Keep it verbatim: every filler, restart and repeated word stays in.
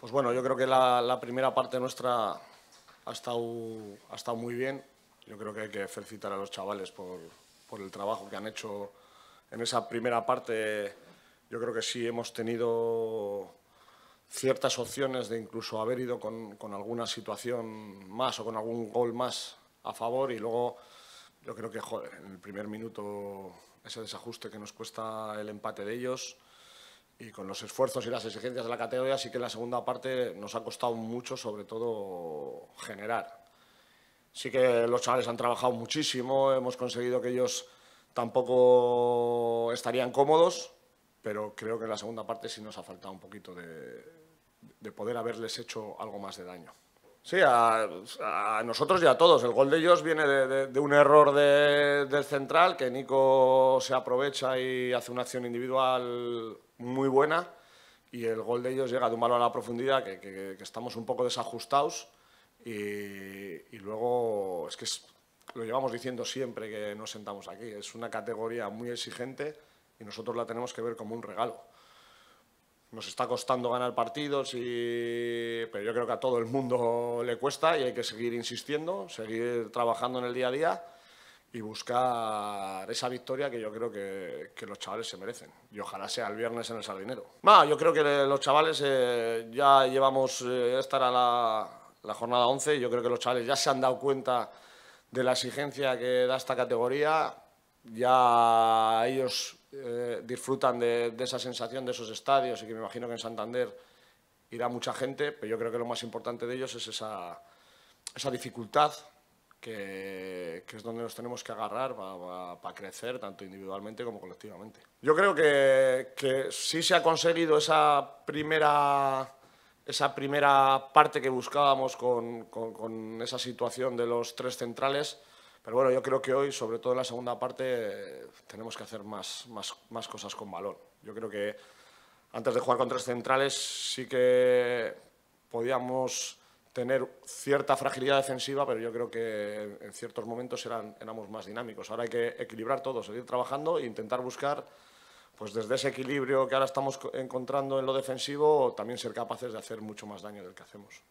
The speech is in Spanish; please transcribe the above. Pues bueno, yo creo que la, la primera parte nuestra ha estado, ha estado muy bien. Yo creo que hay que felicitar a los chavales por, por el trabajo que han hecho en esa primera parte. Yo creo que sí hemos tenido ciertas opciones de incluso haber ido con, con alguna situación más o con algún gol más a favor, y luego yo creo que, joder, en el primer minuto ese desajuste que nos cuesta el empate de ellos. Y con los esfuerzos y las exigencias de la categoría, sí que en la segunda parte nos ha costado mucho, sobre todo, generar. Sí que los chavales han trabajado muchísimo, hemos conseguido que ellos tampoco estarían cómodos, pero creo que en la segunda parte sí nos ha faltado un poquito de, de poder haberles hecho algo más de daño. Sí, a, a nosotros y a todos. El gol de ellos viene de, de, de un error de, del central, que Nico se aprovecha y hace una acción individual muy buena, y el gol de ellos llega de un balón a la profundidad que, que, que estamos un poco desajustados, y, y luego es que es, lo llevamos diciendo siempre que nos sentamos aquí, es una categoría muy exigente y nosotros la tenemos que ver como un regalo. Nos está costando ganar partidos, y, pero yo creo que a todo el mundo le cuesta, y hay que seguir insistiendo, seguir trabajando en el día a día y buscar esa victoria que yo creo que, que los chavales se merecen. Y ojalá sea el viernes en el Sardinero. Nah, yo creo que los chavales eh, ya llevamos, eh, esta era la, la jornada once, yo creo que los chavales ya se han dado cuenta de la exigencia que da esta categoría, ya ellos eh, disfrutan de, de esa sensación de esos estadios, y que me imagino que en Santander irá mucha gente, pero yo creo que lo más importante de ellos es esa, esa dificultad, Que, que es donde nos tenemos que agarrar para, para crecer, tanto individualmente como colectivamente. Yo creo que, que sí se ha conseguido esa primera, esa primera parte que buscábamos con, con, con esa situación de los tres centrales, pero bueno, yo creo que hoy, sobre todo en la segunda parte, tenemos que hacer más, más, más cosas con balón. Yo creo que antes de jugar con tres centrales sí que podíamos tener cierta fragilidad defensiva, pero yo creo que en ciertos momentos eran, éramos más dinámicos. Ahora hay que equilibrar todo, seguir trabajando e intentar buscar, pues desde ese equilibrio que ahora estamos encontrando en lo defensivo, también ser capaces de hacer mucho más daño del que hacemos.